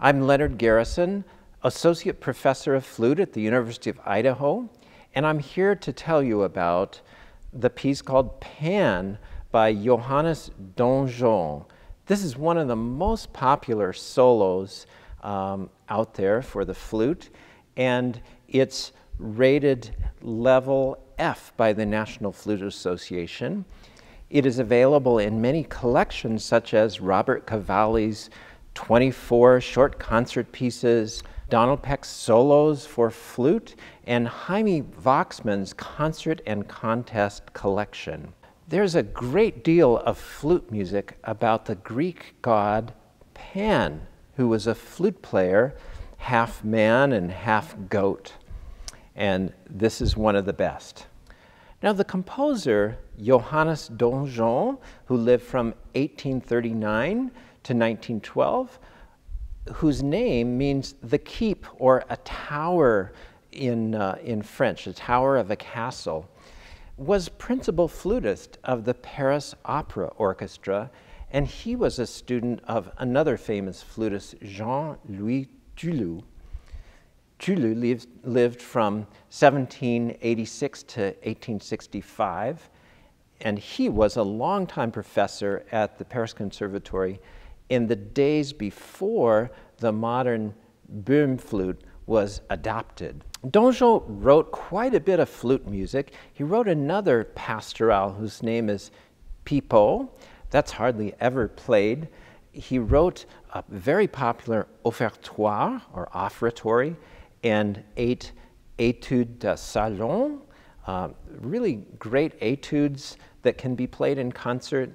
I'm Leonard Garrison, Associate Professor of Flute at the University of Idaho, and I'm here to tell you about the piece called Pan by Johannes Donjon. This is one of the most popular solos out there for the flute, and it's rated level F by the National Flute Association. It is available in many collections such as Robert Cavalli's 24 short concert pieces, Donald Peck's solos for flute, and Jaime Voxman's concert and contest collection. There's a great deal of flute music about the Greek god Pan, who was a flute player, half man and half goat. And this is one of the best. Now the composer, Johannes Donjon, who lived from 1839 to 1912, whose name means the keep or a tower in French, a tower of a castle, was principal flutist of the Paris Opera Orchestra, and he was a student of another famous flutist, Jean-Louis Tulou. Tulou lived from 1786 to 1865, and he was a longtime professor at the Paris Conservatory in the days before the modern Böhm flute was adopted. Donjon wrote quite a bit of flute music. He wrote another pastoral whose name is Pipo. That's hardly ever played. He wrote a very popular offertoire, or offertory, and 8 Etudes de Salon, really great etudes that can be played in concert,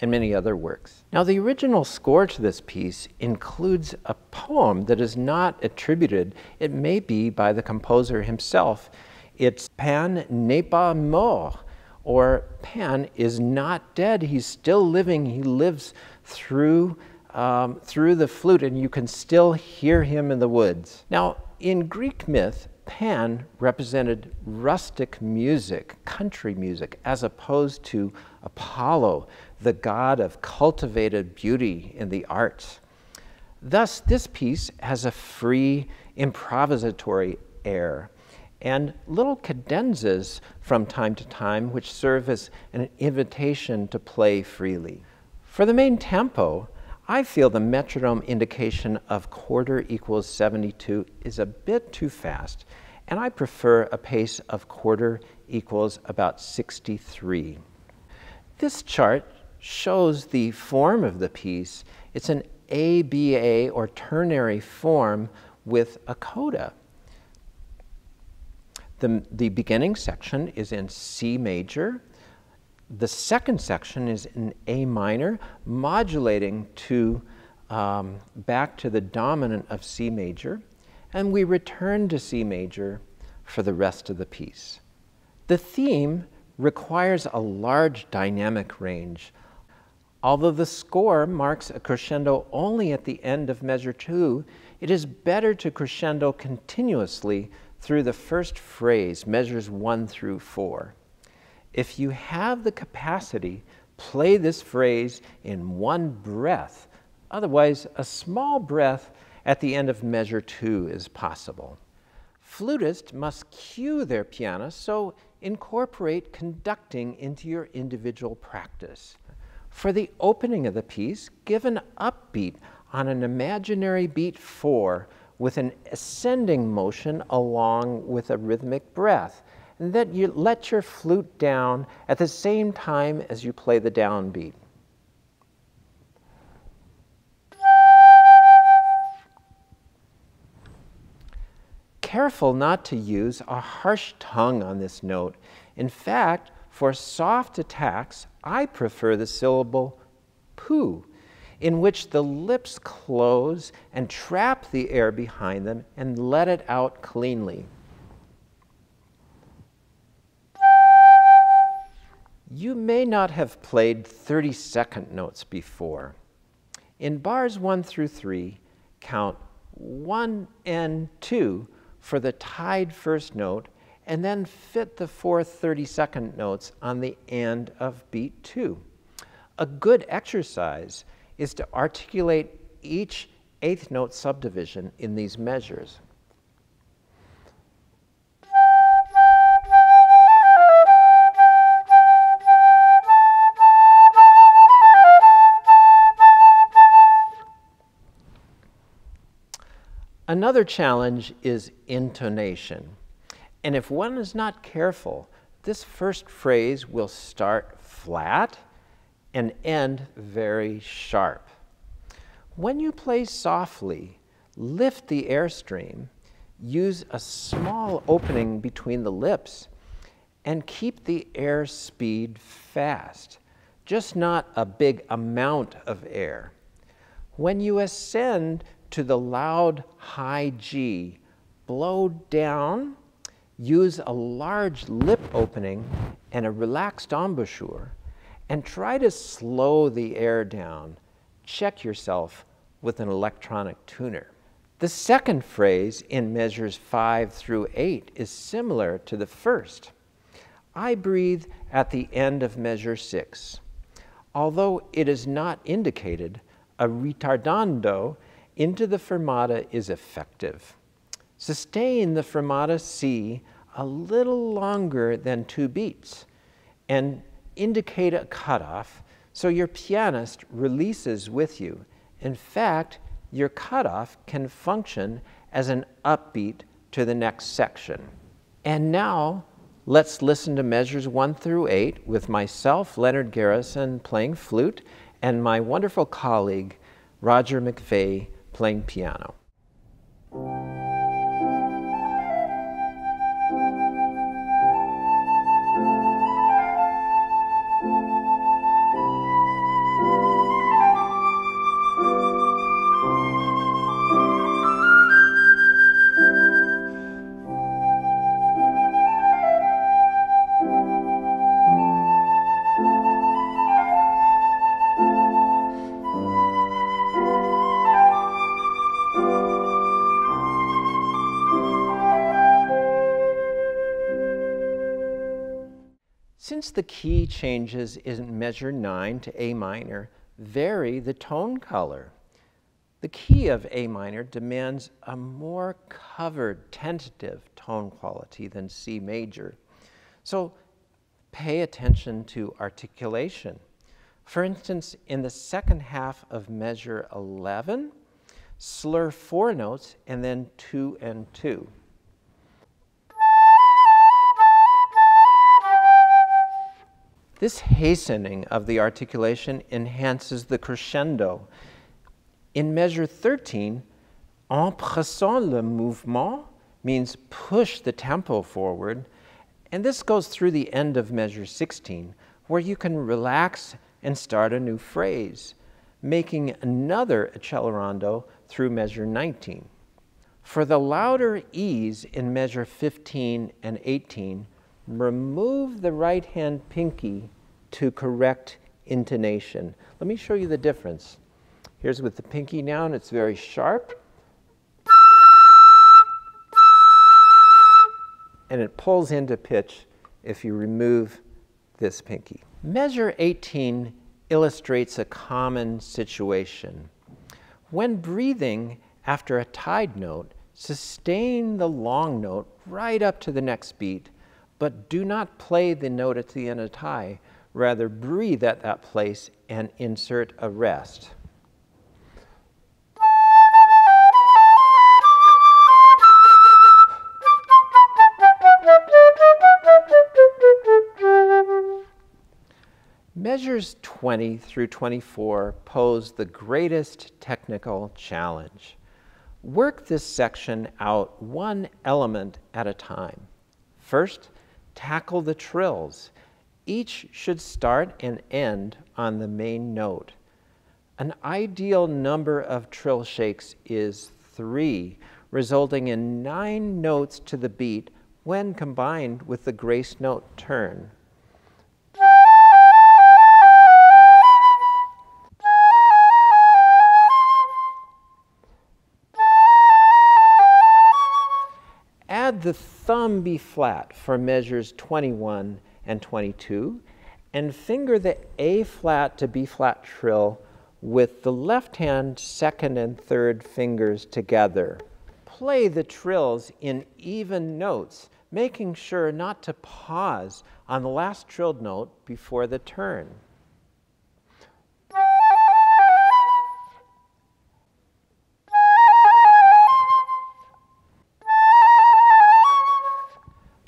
and many other works. Now, the original score to this piece includes a poem that is not attributed. It may be by the composer himself. It's Pan n'est pas mort, or Pan is not dead. He's still living. He lives through the flute, and you can still hear him in the woods. Now, in Greek myth, Pan represented rustic music, country music, as opposed to Apollo, the god of cultivated beauty in the arts. Thus, this piece has a free, improvisatory air and little cadenzas from time to time, which serve as an invitation to play freely. For the main tempo, I feel the metronome indication of quarter equals 72 is a bit too fast, and I prefer a pace of quarter equals about 63. This chart shows the form of the piece. It's an ABA or ternary form with a coda. The beginning section is in C major. The second section is in A minor, modulating to back to the dominant of C major, and we return to C major for the rest of the piece. The theme requires a large dynamic range. Although the score marks a crescendo only at the end of measure 2, it is better to crescendo continuously through the first phrase, measures 1 through 4. If you have the capacity, play this phrase in one breath. Otherwise, a small breath at the end of measure 2 is possible. Flutists must cue their pianist, so incorporate conducting into your individual practice. For the opening of the piece, give an upbeat on an imaginary beat 4 with an ascending motion along with a rhythmic breath. And then you let your flute down at the same time as you play the downbeat. Careful not to use a harsh tongue on this note. In fact, for soft attacks, I prefer the syllable poo, in which the lips close and trap the air behind them and let it out cleanly. You may not have played 32nd notes before. In bars 1 through 3, count 1 and 2 for the tied first note, and then fit the 4 32nd notes on the end of beat 2. A good exercise is to articulate each eighth note subdivision in these measures. Another challenge is intonation. And if one is not careful, this first phrase will start flat and end very sharp. When you play softly, lift the airstream, use a small opening between the lips, and keep the air speed fast, just not a big amount of air. When you ascend to the loud high G, blow down, use a large lip opening and a relaxed embouchure, and try to slow the air down. Check yourself with an electronic tuner. The second phrase in measures 5 through 8 is similar to the first. I breathe at the end of measure 6. Although it is not indicated, a ritardando into the fermata is effective. Sustain the fermata C a little longer than 2 beats and indicate a cutoff so your pianist releases with you. In fact, your cutoff can function as an upbeat to the next section. And now let's listen to measures 1 through 8 with myself, Leonard Garrison, playing flute, and my wonderful colleague, Roger McVeigh, playing piano. Since the key changes in measure 9 to A minor vary the tone color, the key of A minor demands a more covered, tentative tone quality than C major. So pay attention to articulation. For instance, in the second half of measure 11, slur 4 notes and then 2 and 2. This hastening of the articulation enhances the crescendo. In measure 13, en pressant le mouvement means push the tempo forward, and this goes through the end of measure 16, where you can relax and start a new phrase, making another accelerando through measure 19. For the louder E's in measure 15 and 18, remove the right-hand pinky to correct intonation. Let me show you the difference. Here's with the pinky now, and it's very sharp. And it pulls into pitch if you remove this pinky. Measure 18 illustrates a common situation. When breathing after a tied note, sustain the long note right up to the next beat, but do not play the note at the end of tie. Rather, breathe at that place and insert a rest. Measures 20 through 24 pose the greatest technical challenge. Work this section out one element at a time. First, tackle the trills. Each should start and end on the main note. An ideal number of trill shakes is 3, resulting in 9 notes to the beat when combined with the grace note turn. Add the thumb B flat for measures 21 and 22, and finger the A flat to B flat trill with the left hand second and third fingers together. Play the trills in even notes, making sure not to pause on the last trilled note before the turn.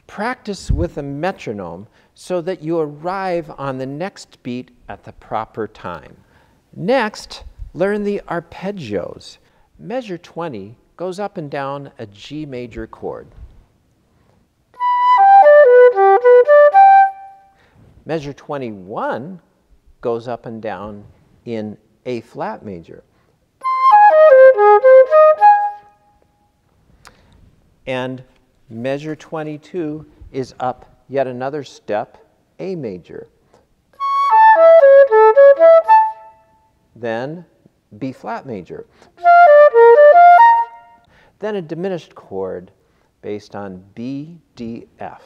Practice with a metronome so that you arrive on the next beat at the proper time. Next, learn the arpeggios. Measure 20 goes up and down a G major chord. Measure 21 goes up and down in A flat major. And measure 22 is up yet another step, A major. Then B flat major. Then a diminished chord based on B, D, F.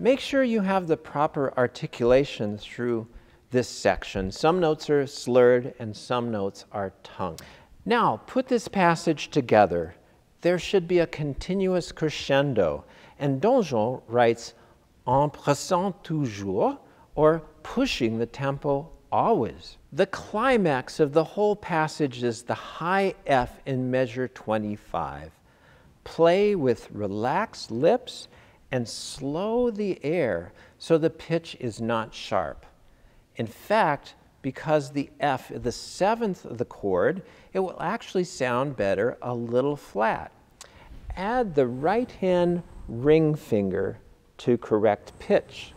Make sure you have the proper articulation through this section. Some notes are slurred and some notes are tongued. Now, put this passage together. There should be a continuous crescendo, and Donjon writes, en pressant toujours, or pushing the tempo always. The climax of the whole passage is the high F in measure 25. Play with relaxed lips and slow the air so the pitch is not sharp. In fact, because the F, the seventh of the chord, it will actually sound better a little flat. Add the right hand ring finger to correct pitch.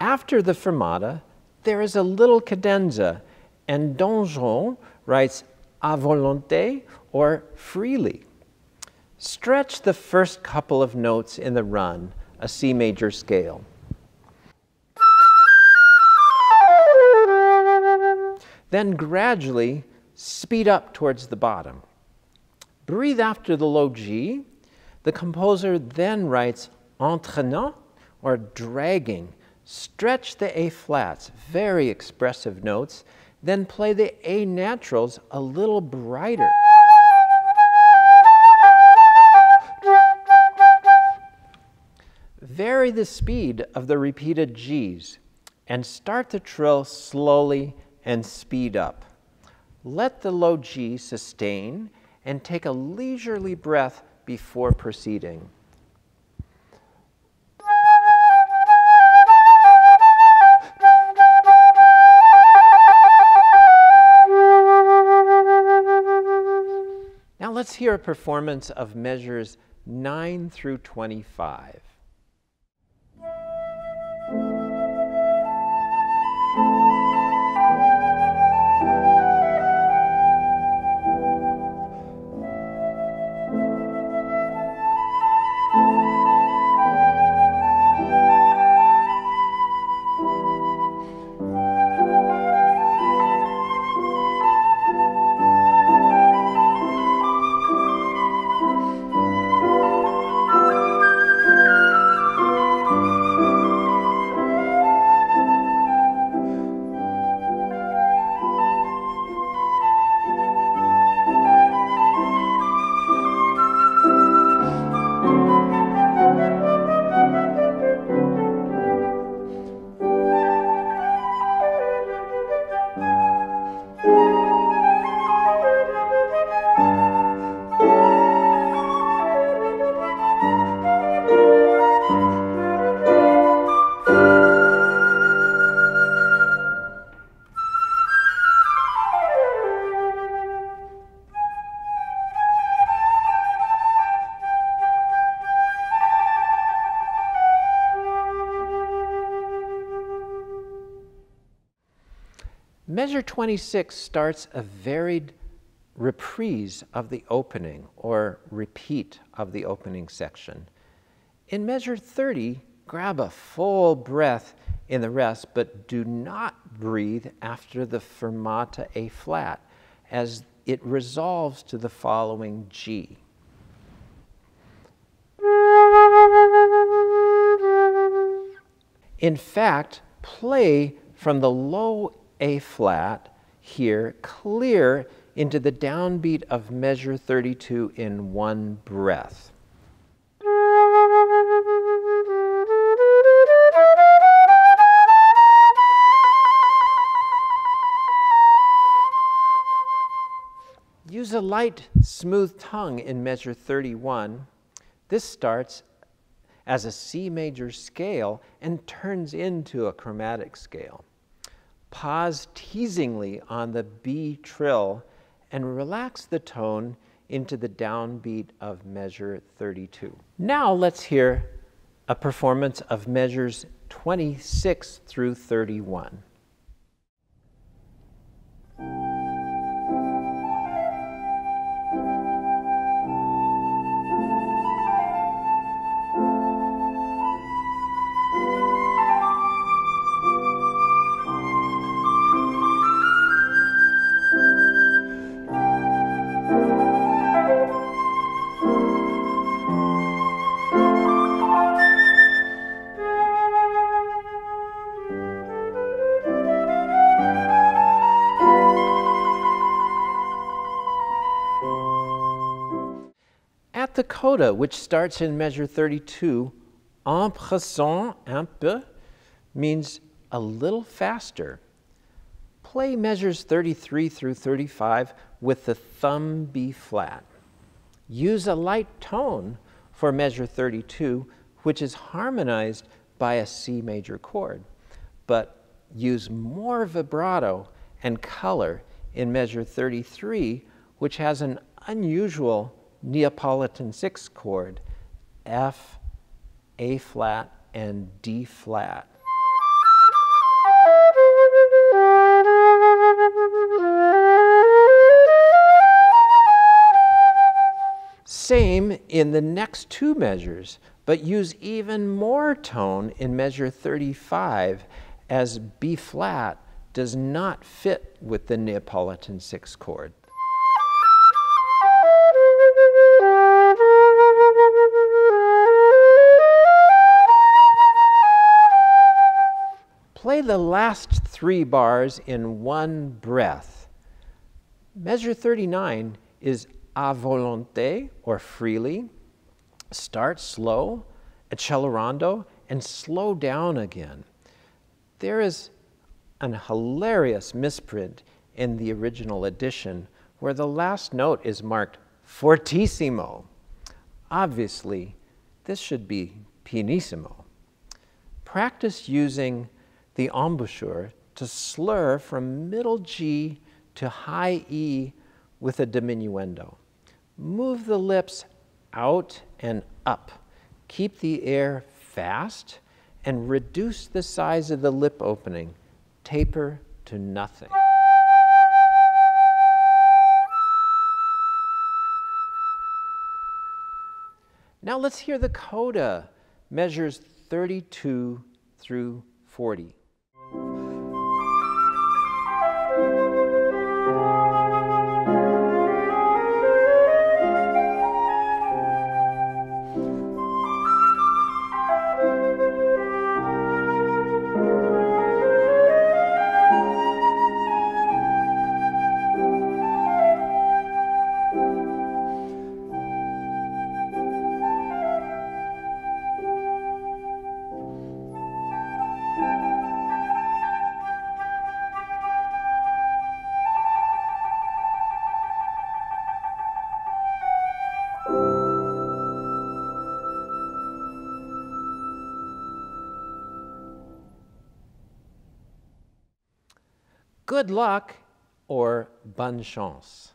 After the fermata, there is a little cadenza, and Donjon writes à volonté, or freely. Stretch the first couple of notes in the run, a C major scale. Then gradually speed up towards the bottom. Breathe after the low G. The composer then writes entraînant, or dragging. Stretch the A flats, very expressive notes, then play the A naturals a little brighter. Vary the speed of the repeated Gs and start the trill slowly and speed up. Let the low G sustain and take a leisurely breath before proceeding. Now let's hear a performance of measures 9 through 25. Measure 26 starts a varied reprise of the opening, or repeat of the opening section. In measure 30, grab a full breath in the rest, but do not breathe after the fermata A flat, as it resolves to the following G. in fact, play from the low A flat here clear into the downbeat of measure 32 in one breath. Use a light, smooth tongue in measure 31. This starts as a C major scale and turns into a chromatic scale. Pause teasingly on the B trill and relax the tone into the downbeat of measure 32. Now let's hear a performance of measures 26 through 31. The coda, which starts in measure 32, en pressant un peu, means a little faster. Play measures 33 through 35 with the thumb B flat. Use a light tone for measure 32, which is harmonized by a C major chord, but use more vibrato and color in measure 33, which has an unusual Neapolitan sixth chord, F, A flat, and D flat. Same in the next two measures, but use even more tone in measure 35, as B flat does not fit with the Neapolitan sixth chord. Play the last three bars in one breath. Measure 39 is à volonté, or freely. Start slow, accelerando, and slow down again. There is an hilarious misprint in the original edition where the last note is marked fortissimo. Obviously, this should be pianissimo. Practice using the embouchure to slur from middle G to high E with a diminuendo. Move the lips out and up. Keep the air fast and reduce the size of the lip opening. Taper to nothing. Now let's hear the coda, measures 32 through 40. Good luck, or bonne chance.